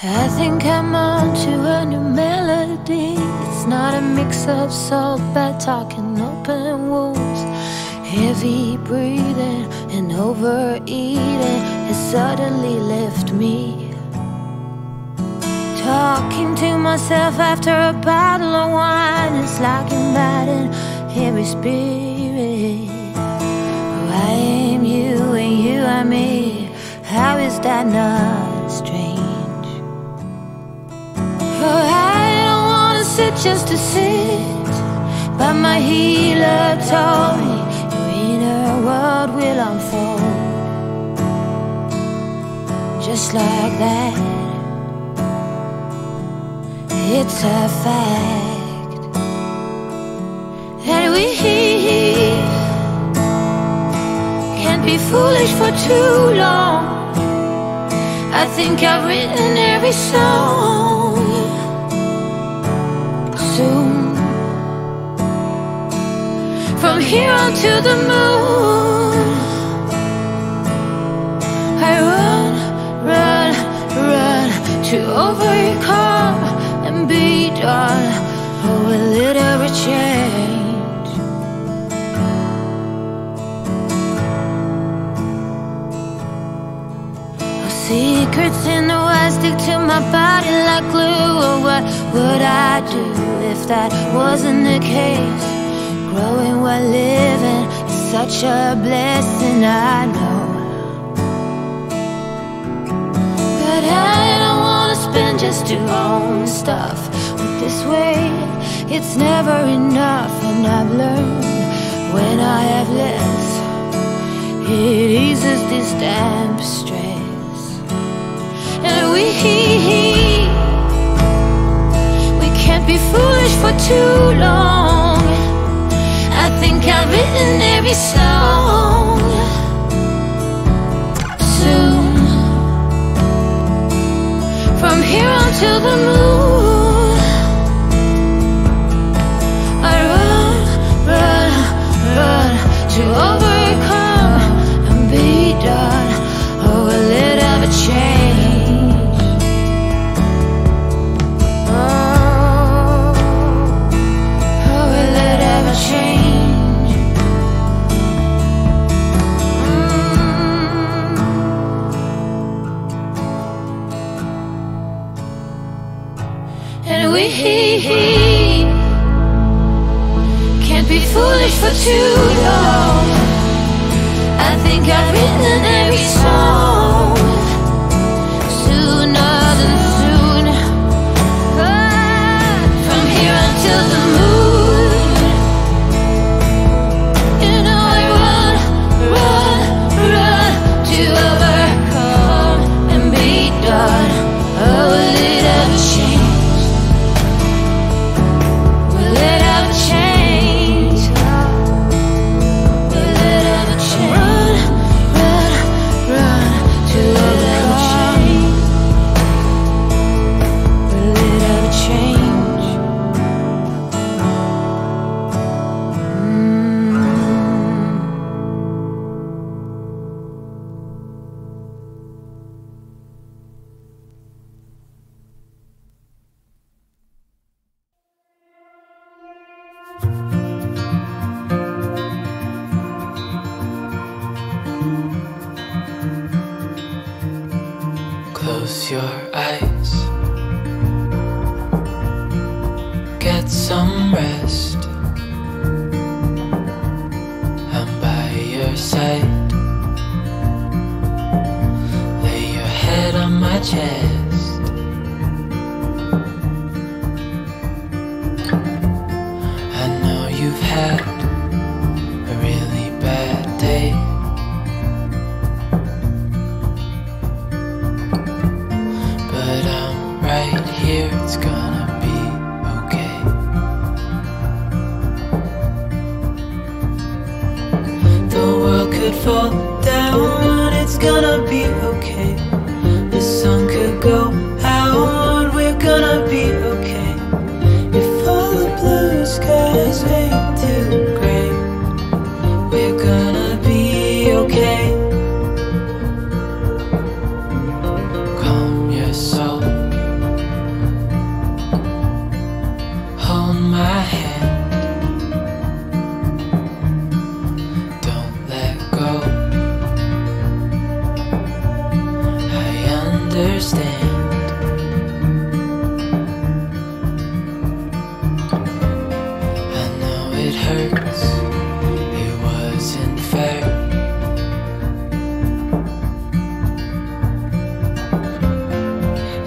I think I'm on to a new melody. It's not a mix of soft, bad talk and open wounds, heavy breathing and overeating has suddenly left me talking to myself after a bottle of wine. It's like inviting every spirit. Oh, I am you and you are me. How is that not strange? Oh, I don't wanna sit just to sit, but my healer told me your inner world will unfold just like that. It's a fact. And we can't be foolish for too long. I think I've written every song. Soon, from here on to the moon, I run, run, run to overcome and be done. Oh, will it ever change? Secrets in the world stick to my body like glue. Or what would I do if that wasn't the case? Growing while living is such a blessing, I know. But I don't wanna spend just to own stuff. But this way, it's never enough. And I've learned when I have less, it eases this damn stress. And we can't be foolish for too long. I think I've written every song. Soon, from here on to the moon, I run, run, run to overcome and be done. Oh, will it ever change? Can't be foolish for too long. I think I've written every song. Sooner than soon, from here until the moon, you know I run, run, run to overcome and be done. Oh, will it ever change? Close your eyes, get some rest. I'm by your side, lay your head on my chest. I know you've had a really bad day. Here, it's gonna be okay. The world could fall down, it's gonna be okay. The sun could go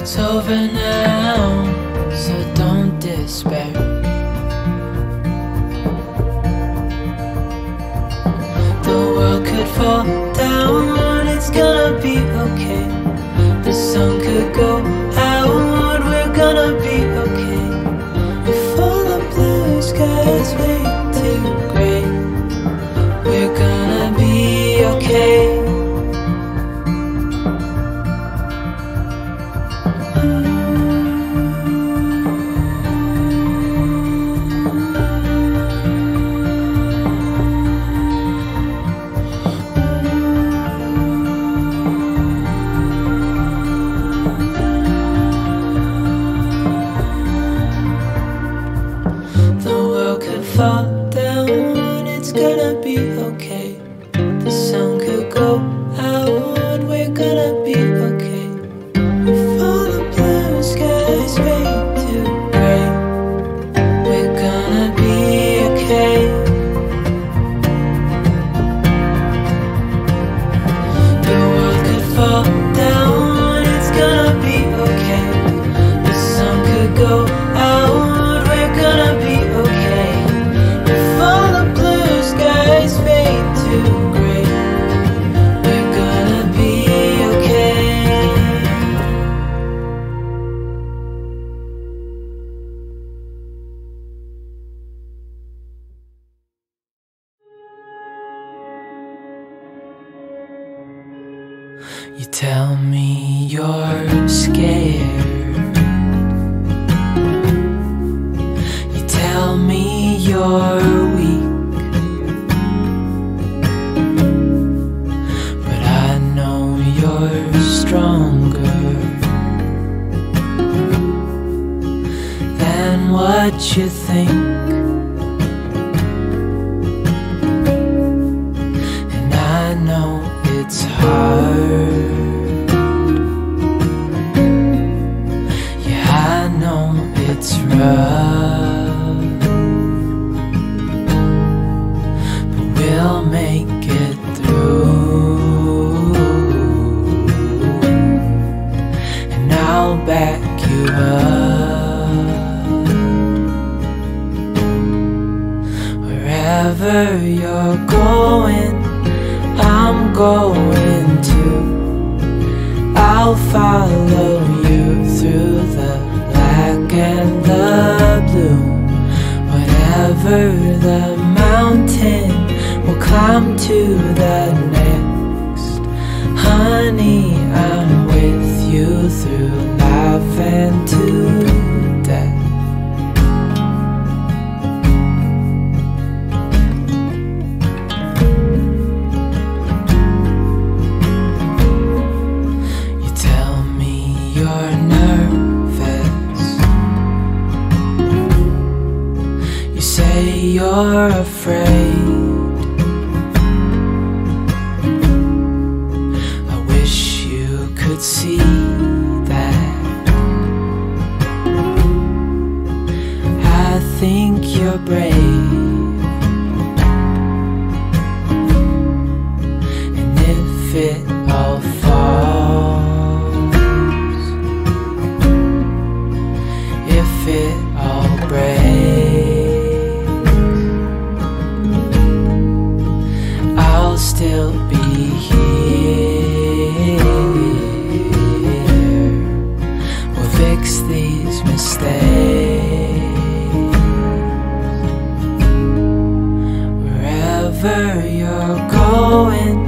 It's over now, so don't despair. The world could fall down, it's gonna be okay. The sun could go out, we're gonna be okay. If all the blue skies make too gray, we're gonna be okay. Fall down, it's gonna be okay. The sun could go out, we're gonna be okay. If all the blue skies fade to gray, we're gonna be okay. The world could fall down, it's gonna be okay. The sun could go out, we're gonna be okay. You tell me you're scared. You tell me you're weak, but I know you're stronger than what you think. And I know it's hard. Yeah, I know it's rough, but we'll make it through, and I'll back you up. Wherever you're going, I'm going to. I'll follow you through the black and the blue. Whatever the mountain, we'll climb to the next. Honey, I'm with you through life and to death. You're afraid. I wish you could see that. I think you're brave, and if it all falls, if it all breaks, I'll still be here. We'll fix these mistakes. Wherever you're going,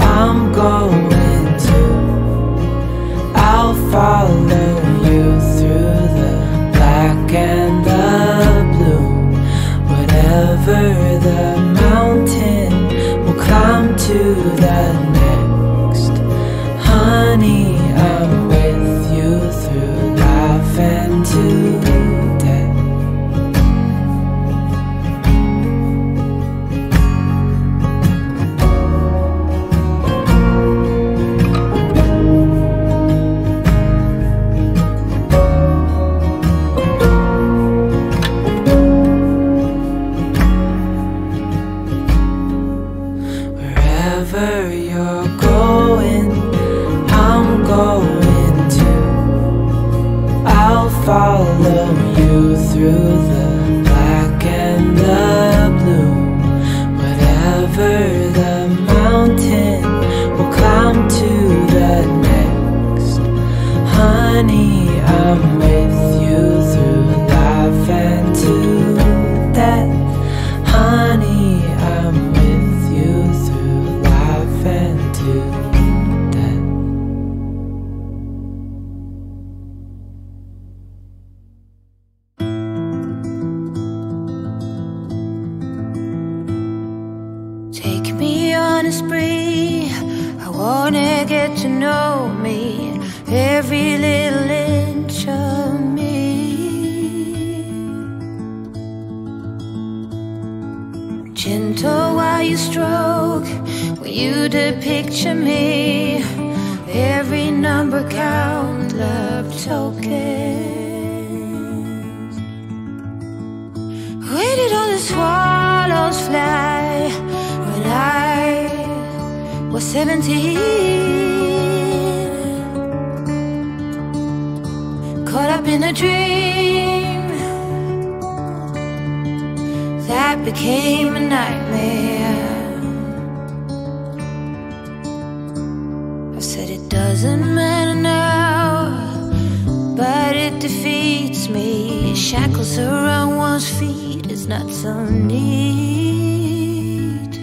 I'm going too. I'll follow you through the black and the blue. Whatever the mountain, come to the next. Honey, I'm with you through life and to wherever you're going, I'm going too. you through the black and the blue. Whatever the mountain, we'll climb to the next. Honey, I'm with you through life and to death. Honey, I'm with you through life and to death. Every little inch of me, gentle while you stroke, will you depict me? Every number count, love tokens. Where did all the swallows fly when I was 17? Caught up in a dream that became a nightmare. I said it doesn't matter now, but it defeats me. Shackles around one's feet is not so neat.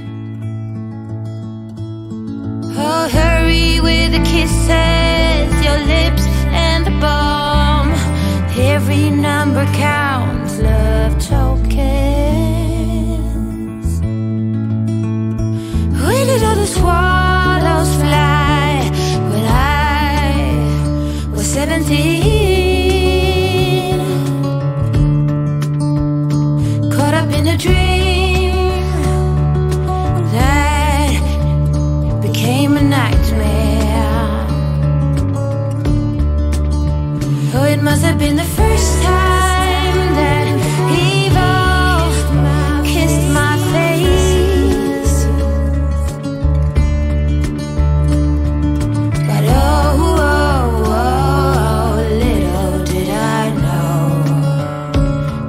Oh, hurry with the kisses, your lips and the balls. Every number counts, love tokens. Where did all the swallows fly when I was 17? Caught up in a dream that became a nightmare. It must have been the first time that evil kissed my face. But oh, oh, oh, little did I know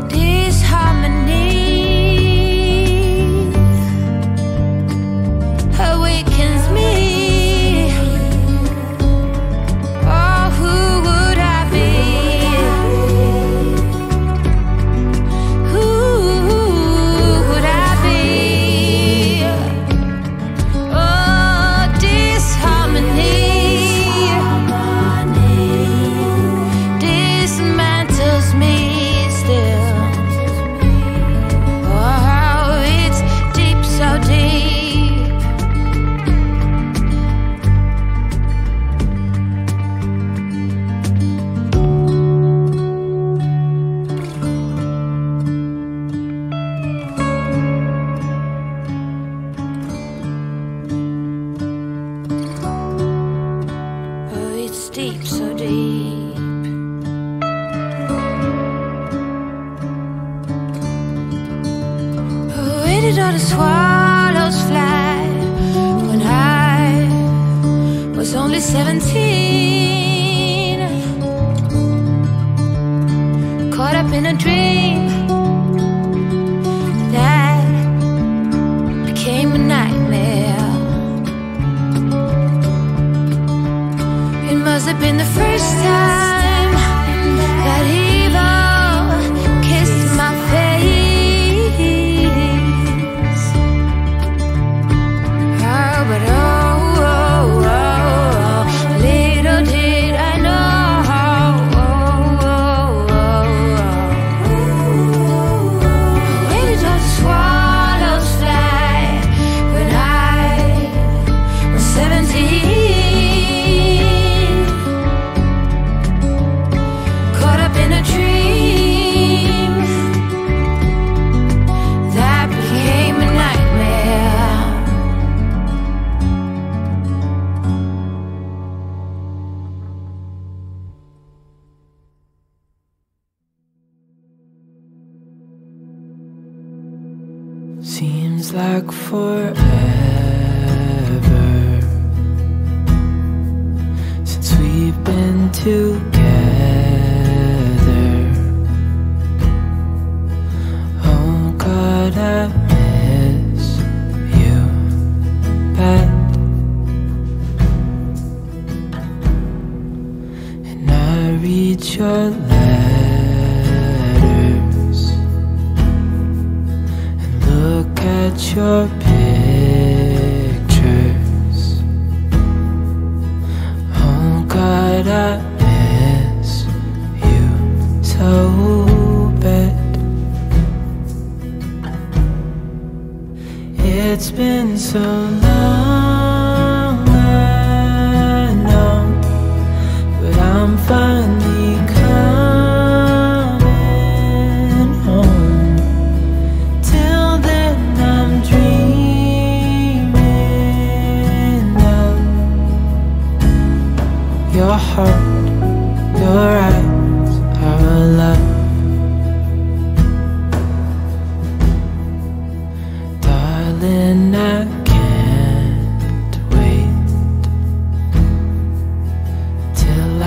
disharmony awakens me. Together, wrote your letters and look at your pictures. Oh God, I miss you so bad. It's been so long, I'm finally coming home. Till then I'm dreaming of your heart, your eyes are alive. Darling, I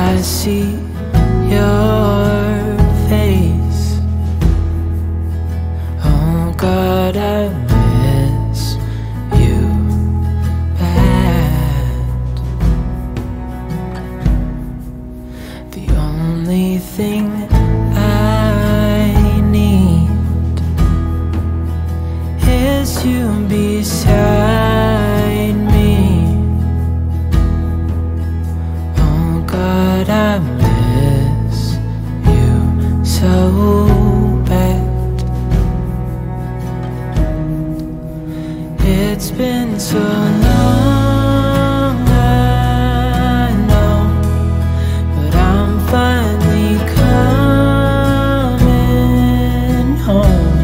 I see your face. Oh God, I miss you bad. The only thing I need is you beside me. Oh God, I miss you so bad. It's been so long, I know, but I'm finally coming home.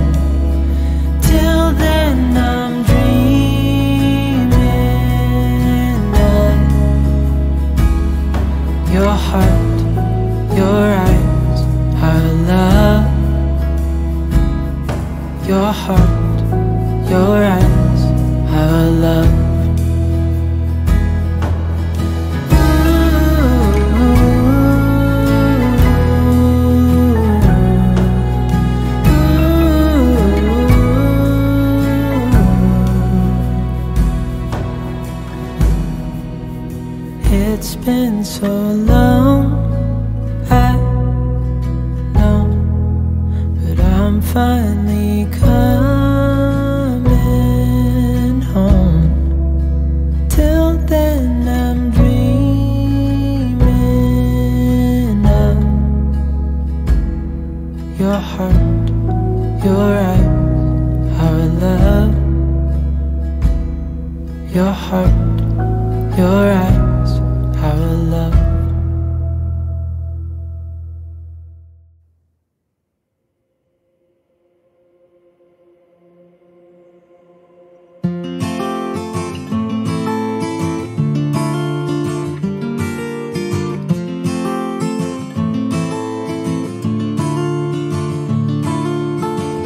Till then I'm dreaming of your heart. Your eyes are love. Your heart, your eyes are love. It's been so long, I'm finally coming home. Till then I'm dreaming of your heart, your eyes, our love. Your heart, your eyes, our love.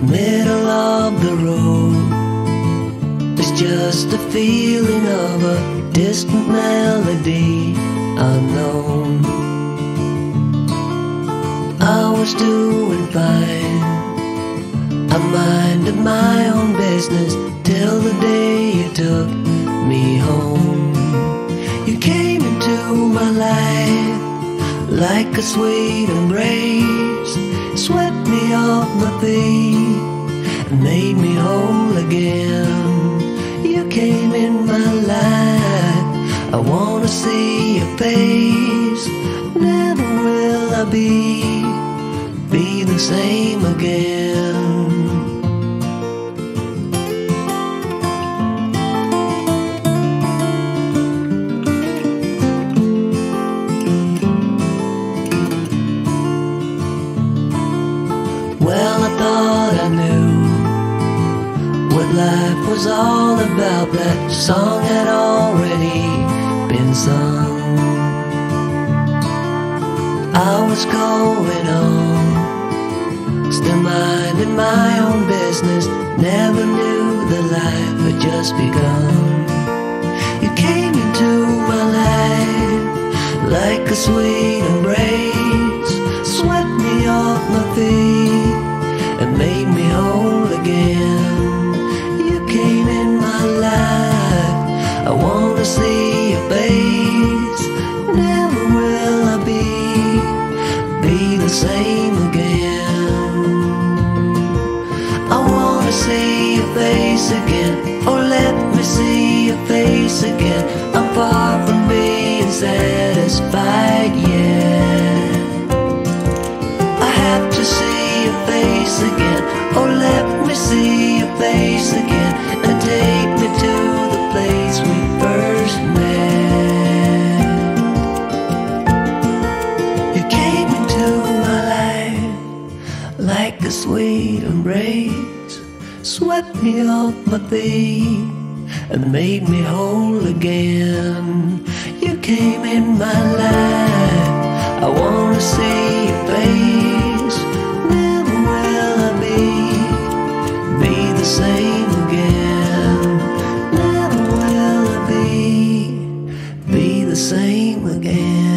Middle of the road, there's just a feeling of a distant melody unknown. I was doing fine, I minded my own business till the day you took me home. You came into my life like a sweet embrace, swept me off my feet and made me whole again. You came in my life, I wanna see your face. Never will I be the same again. Life was all about, that song had already been sung. I was going on, still minding my own business, never knew the life had just begun. You came into my life like a sweet embrace, swept me off my feet and made me whole again. Came in my life, I wanna see your face. Never will I be be the same again. I wanna see your face again. Oh, let me see your face again. I'm far from being satisfied yet. I have to see your face again. Oh, let me see your face again, and take me to the place we first met. Like a sweet embrace, swept me off my feet and made me whole again. You came in my life. I wanna see your face. Never will I be the same again. Never will I be the same again.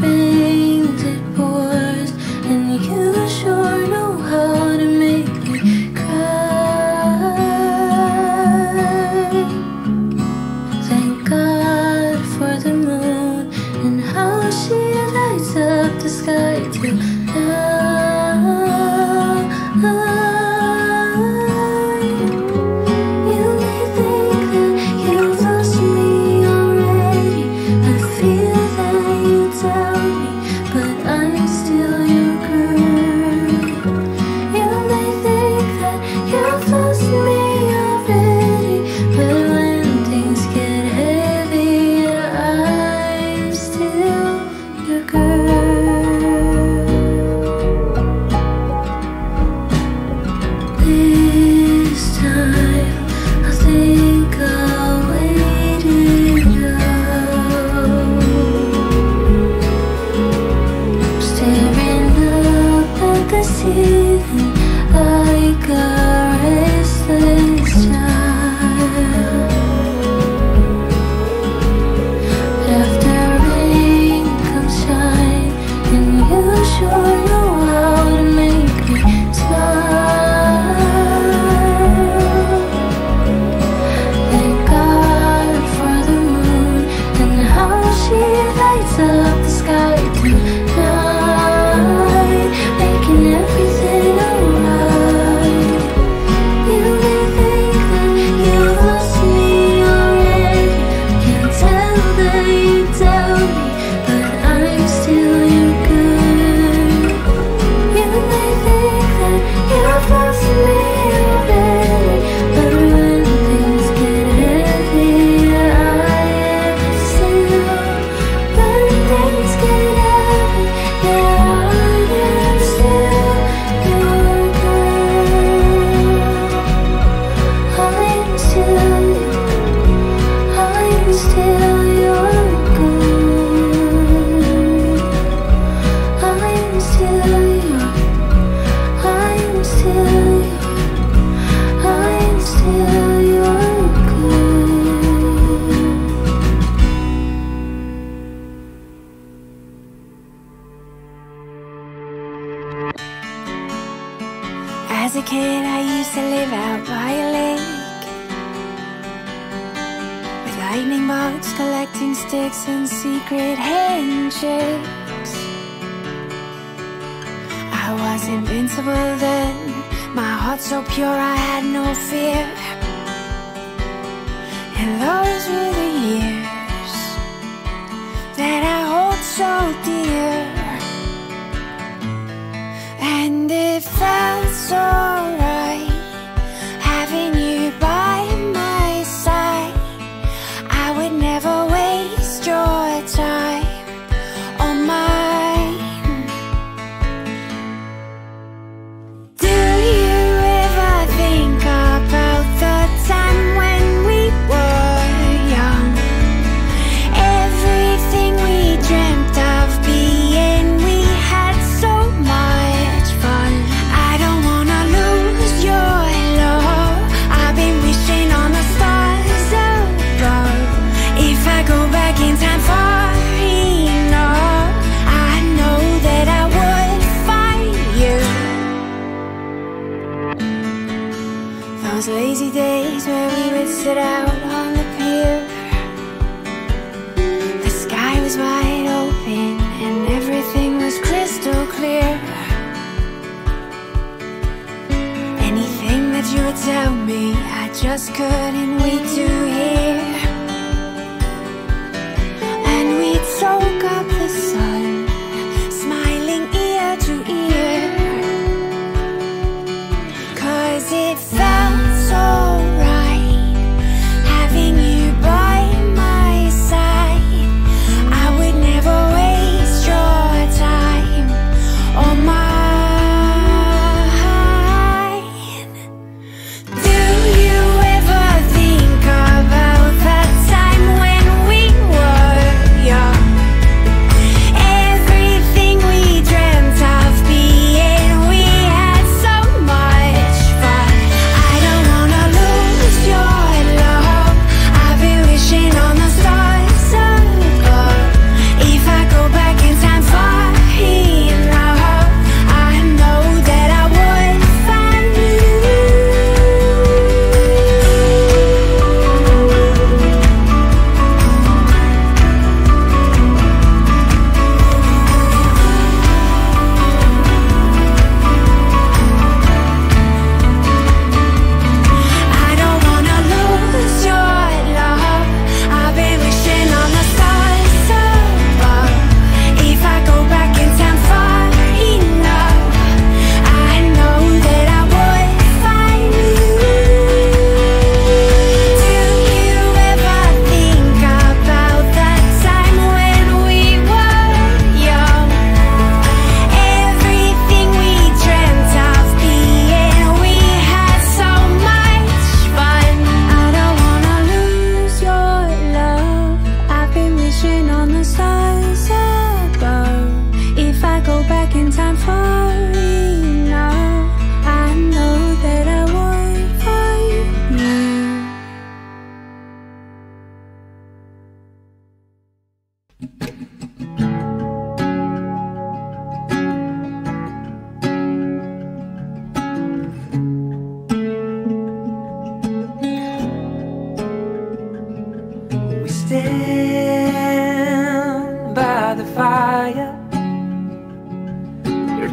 Rained, it poured. Do you ever think about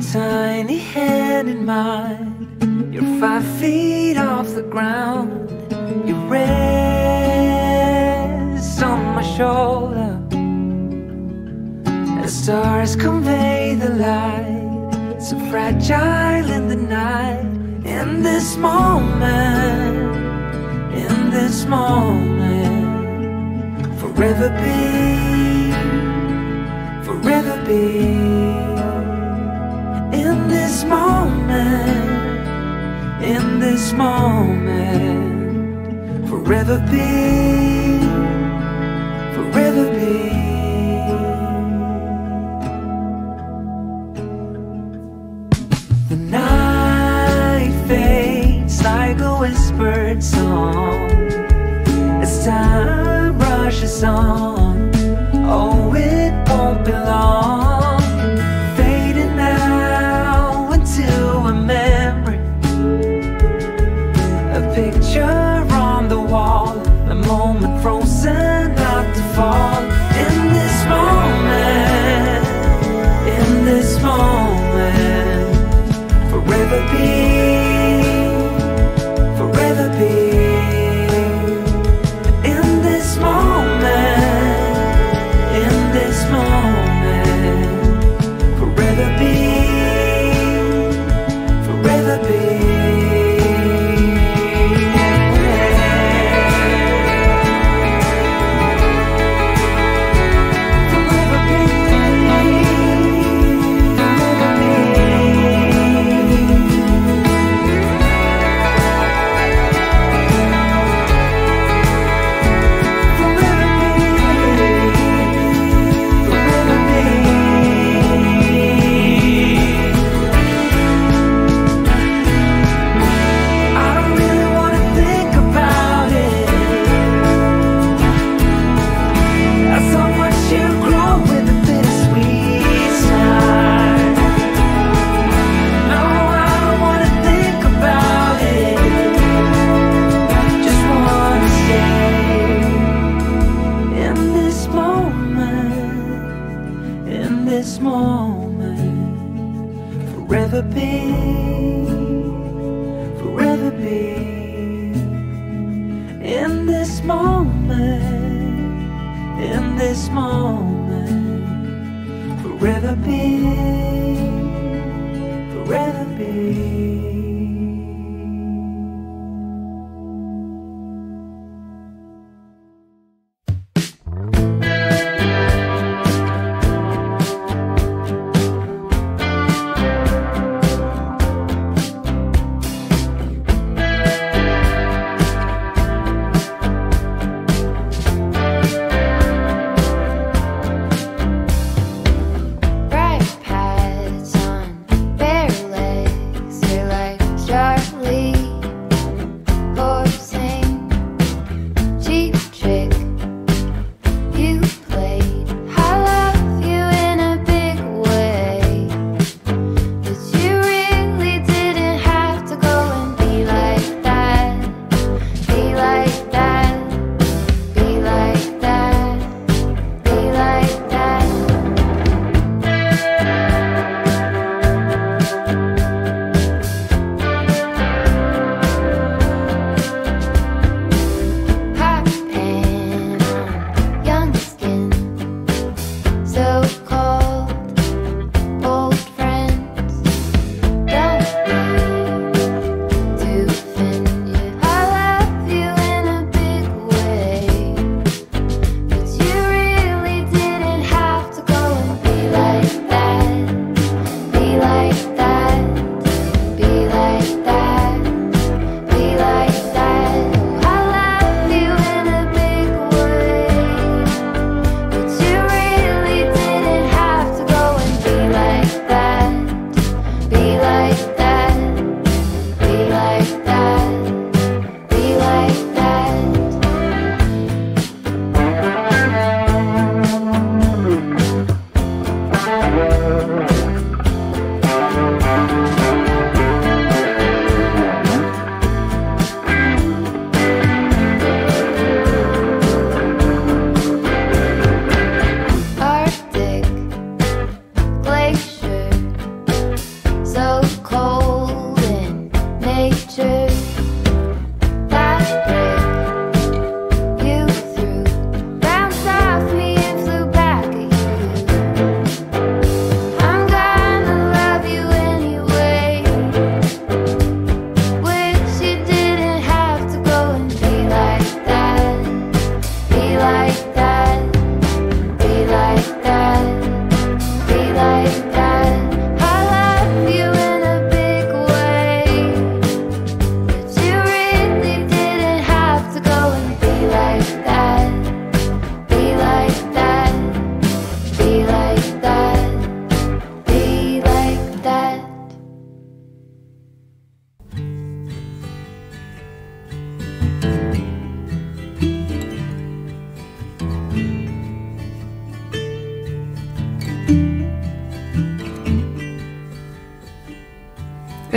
tiny head in mine. You're 5 feet off the ground. You rest on my shoulder as stars convey the light, so fragile in the night. In this moment, in this moment, forever be, forever be. In this moment, in this moment, forever be, forever be. The night fades like a whispered song as time rushes on. Oh, it won't be long. Forever be, forever be. In this moment, in this moment, forever be, forever be. Bright pads on bare legs, they're like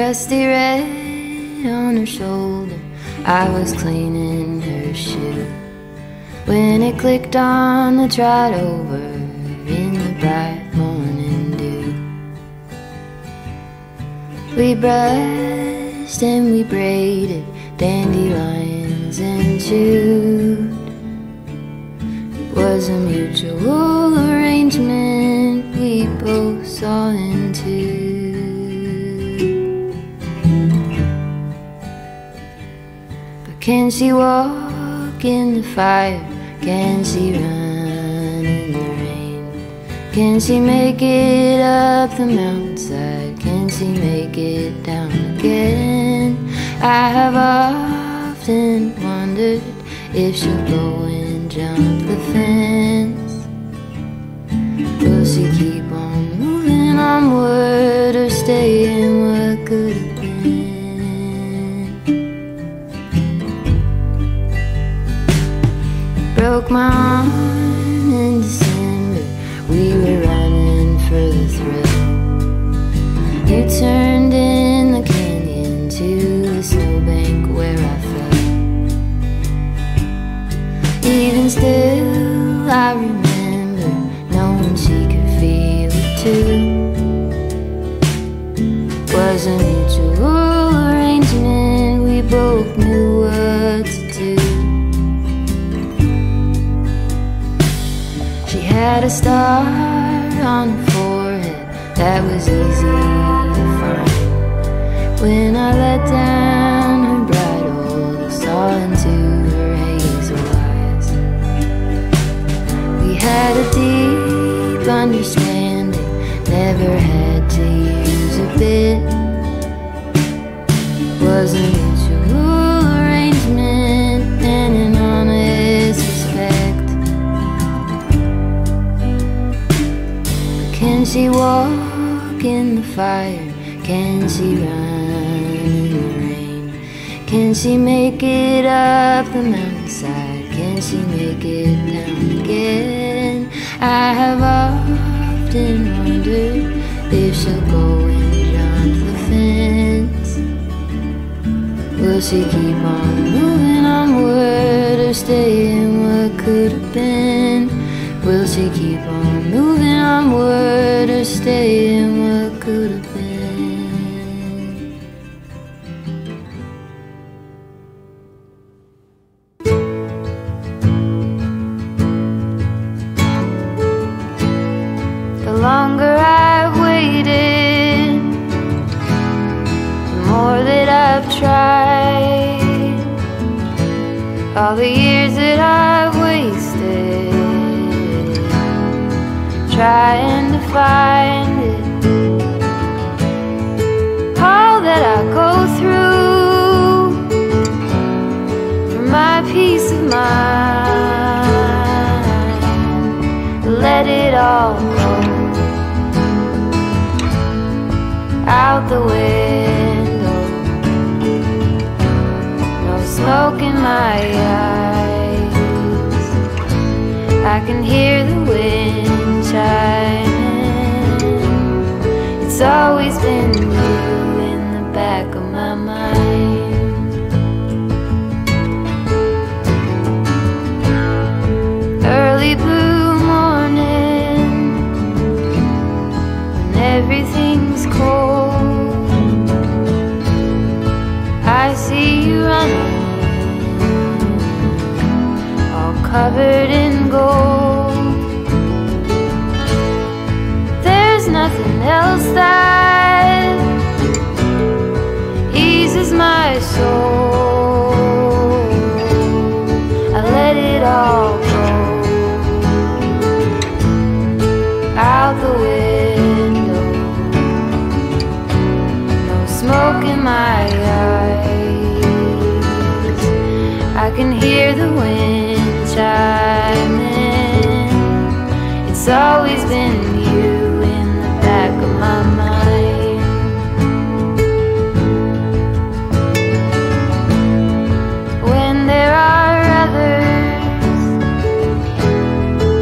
Rusty red on her shoulder. I was cleaning her shoe when it clicked on the trot over in the bright morning dew. We brushed and we braided dandelions and chewed. It was a mutual arrangement we both saw into. Can she walk in the fire? Can she run in the rain? Can she make it up the mountainside? Can she make it down again? I have often wondered if she'll go and jump the fence. Will she keep on moving onward or stay in what could have been? Broke my arm in December. We were running for the thrill. You turned in the canyon to the snowbank where I fell. Even still, I remember knowing she could feel it too. Was a mutual arrangement. We both knew what to do. Had a star on her forehead that was easy to find. When I let down her bridle, saw into her hazel eyes. We had a deep understanding, never had to use a bit. It was a mutual arrangement and an honest respect. Can she walk in the fire? Can she run in the rain? Can she make it up the mountainside? Can she make it down again? I have often wondered if she'll go and jump the fence. Will she keep on moving onward or stay in what could have been? Will she keep on moving onward or stay in what could have been? Trying to find it, all that I go through for my peace of mind. Let it all go out the window. No smoke in my eyes. I can hear the wind. It's always been you in the back of my mind. Early blue morning, when everything's cold, I see you running, all covered in gold. Nothing else that eases my soul. I let it all go out the window. No smoke in my eyes. I can hear the wind chiming. It's always been you. My mind. When there are others,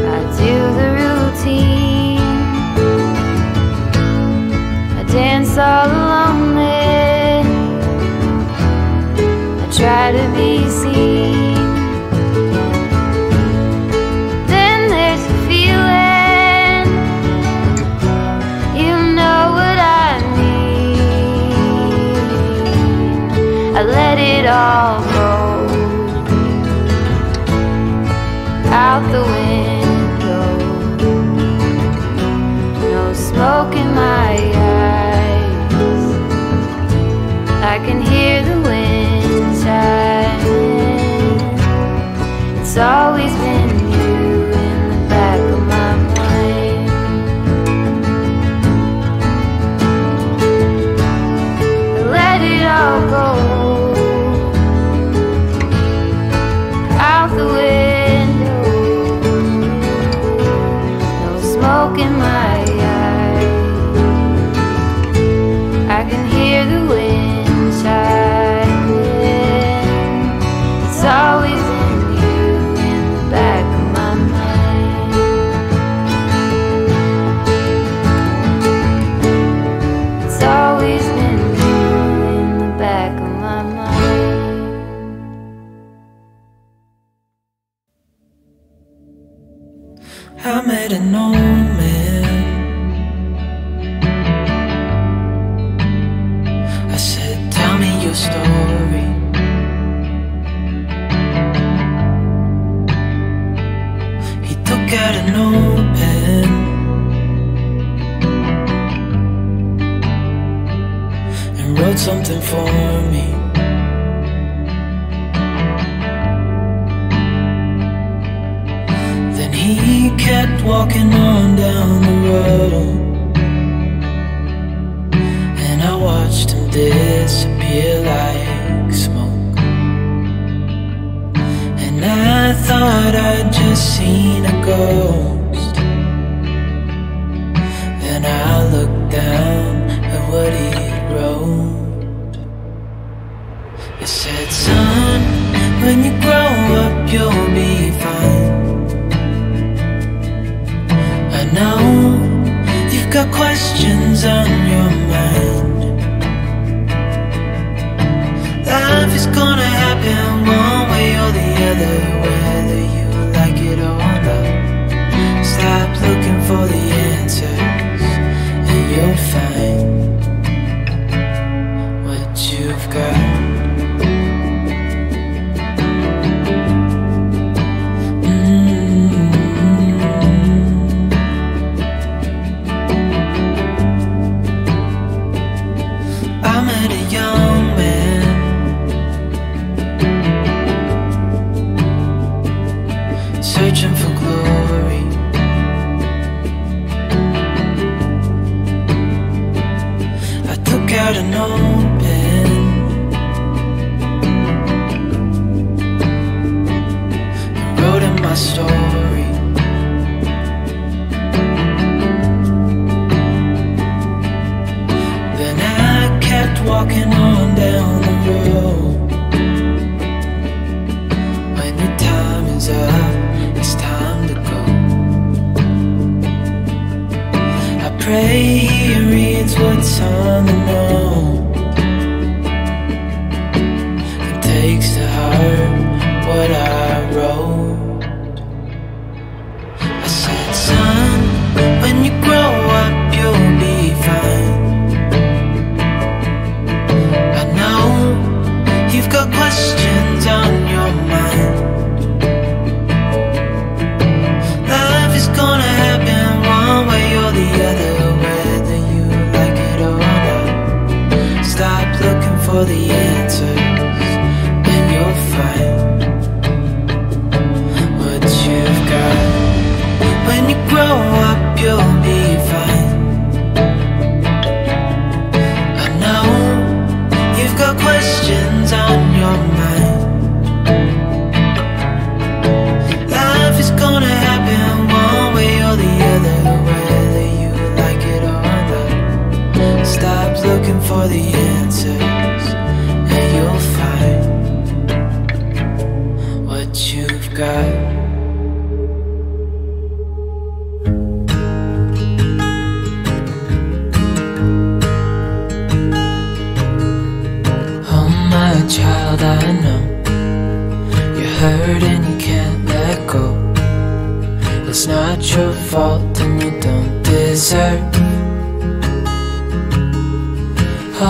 I do the routine. I dance all alone there. I let it all go out the window. No smoke in my eyes, I can hear the wind chime. It's always been you in the back of my mind. I let it all go in my eyes, I can hear the wind chime. It's always in you in the back of my mind. It's always been you in the back of my mind. I met an old man, story. He took out an old pen and wrote something for me. Then he kept walking on down the road, and I watched him disappear like smoke. And I thought I'd just seen a ghost. Then I looked down at what he wrote. It said, "Son, when you grow up you'll be fine. I know you've got questions on your mind. Life is gonna happen one way or the other, whether you like it or not. Stop looking for the answers and you'll find what you've got."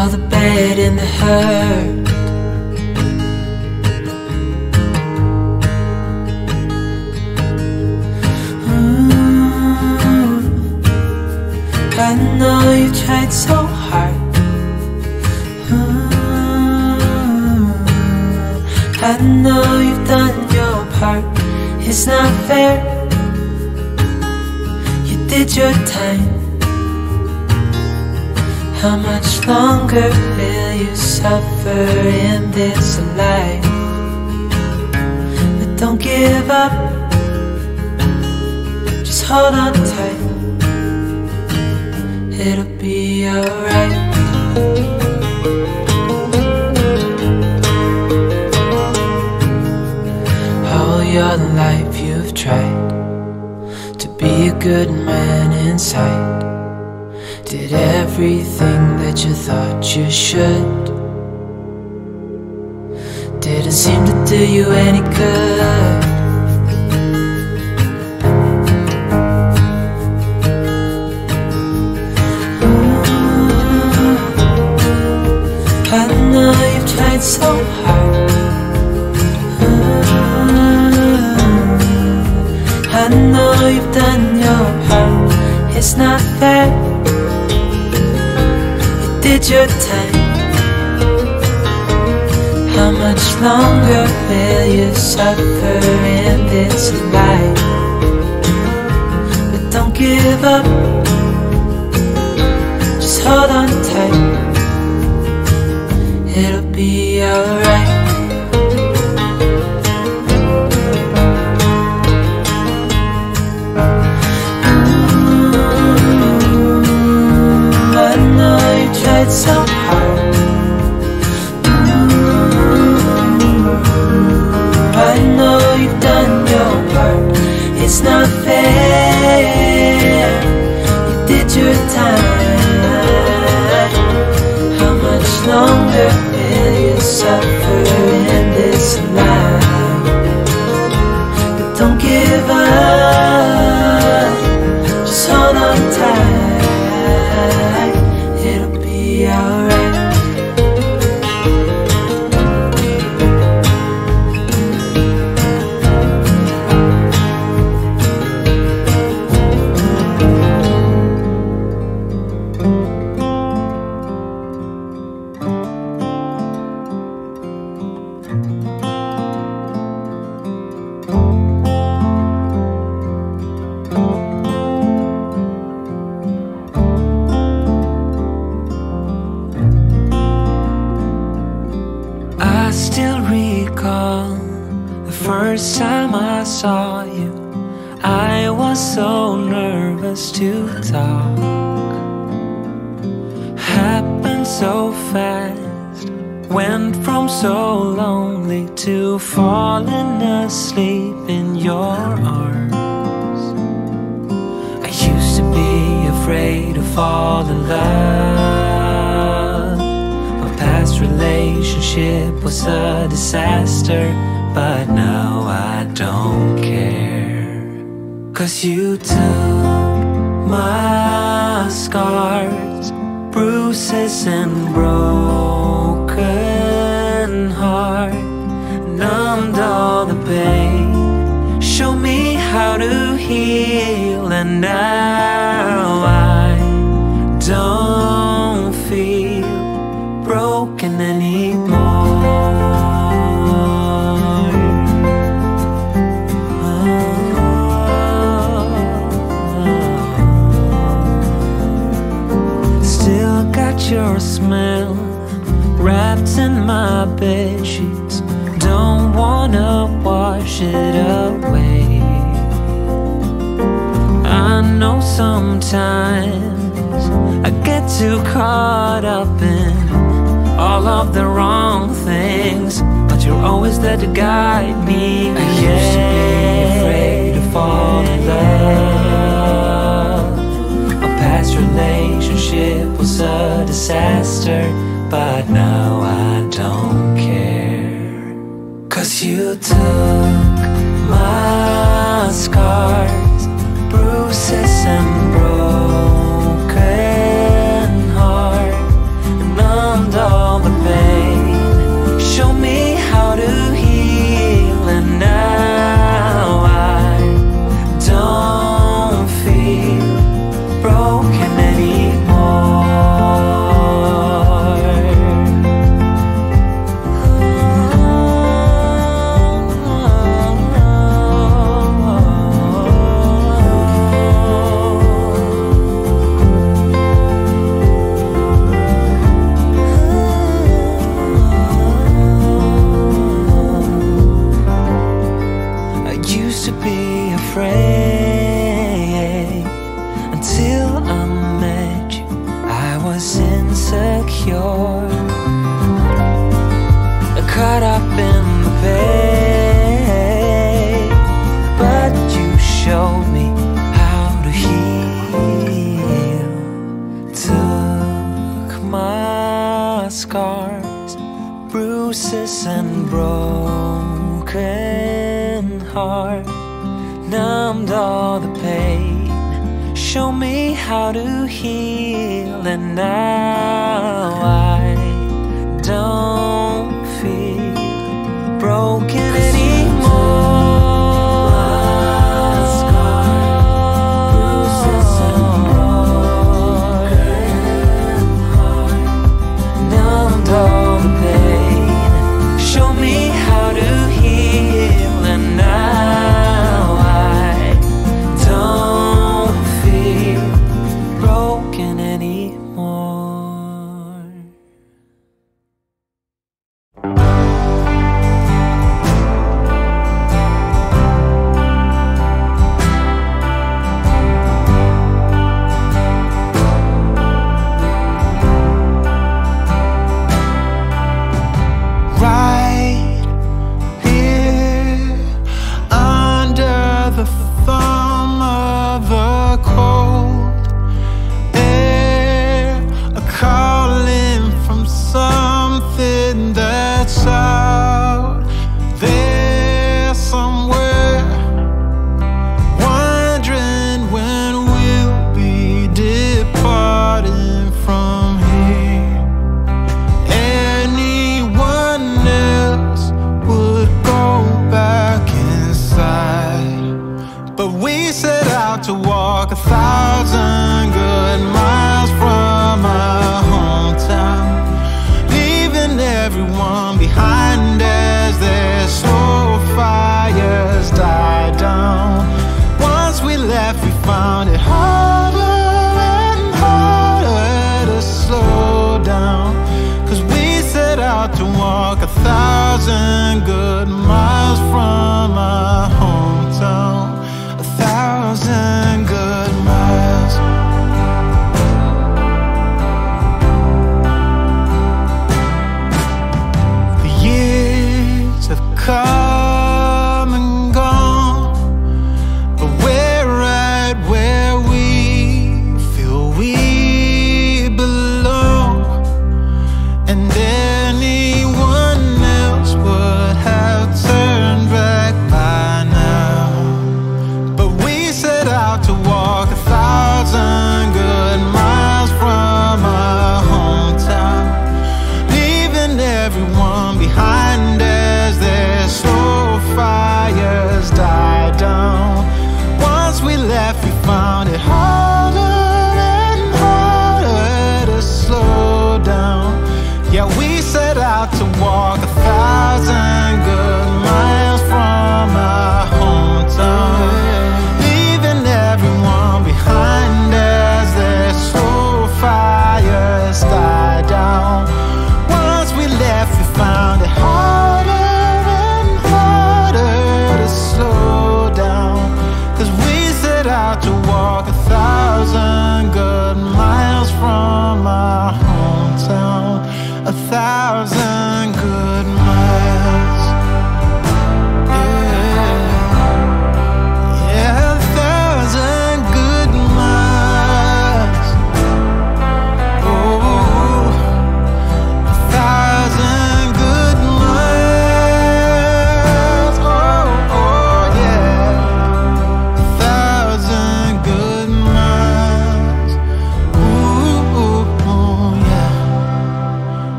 All the bad and the hurt, know you tried so hard. I know you've done your part. It's not fair, you did your time. How much longer will you suffer in this life? But don't give up, just hold on tight. It'll be alright. All your life you've tried to be a good man inside. Did everything that you thought you should. Didn't seem to do you any good. Ooh, I know you've tried so hard. I know you've done your part. It's not fair, you did your time. How much longer will you suffer in this life? But don't give up, just hold on tight. It'll be alright. Tried so hard. I know you've done your part. It's not fair, you did your time. How much longer will you suffer in this life? But don't give up, just hold on tight. It'll be alright. Broken anymore. insecure, caught up in the pain. But you showed me how to heal, took my scars, bruises and broken heart, numbed all the pain, showed me how to heal. And now I don't feel broken anymore.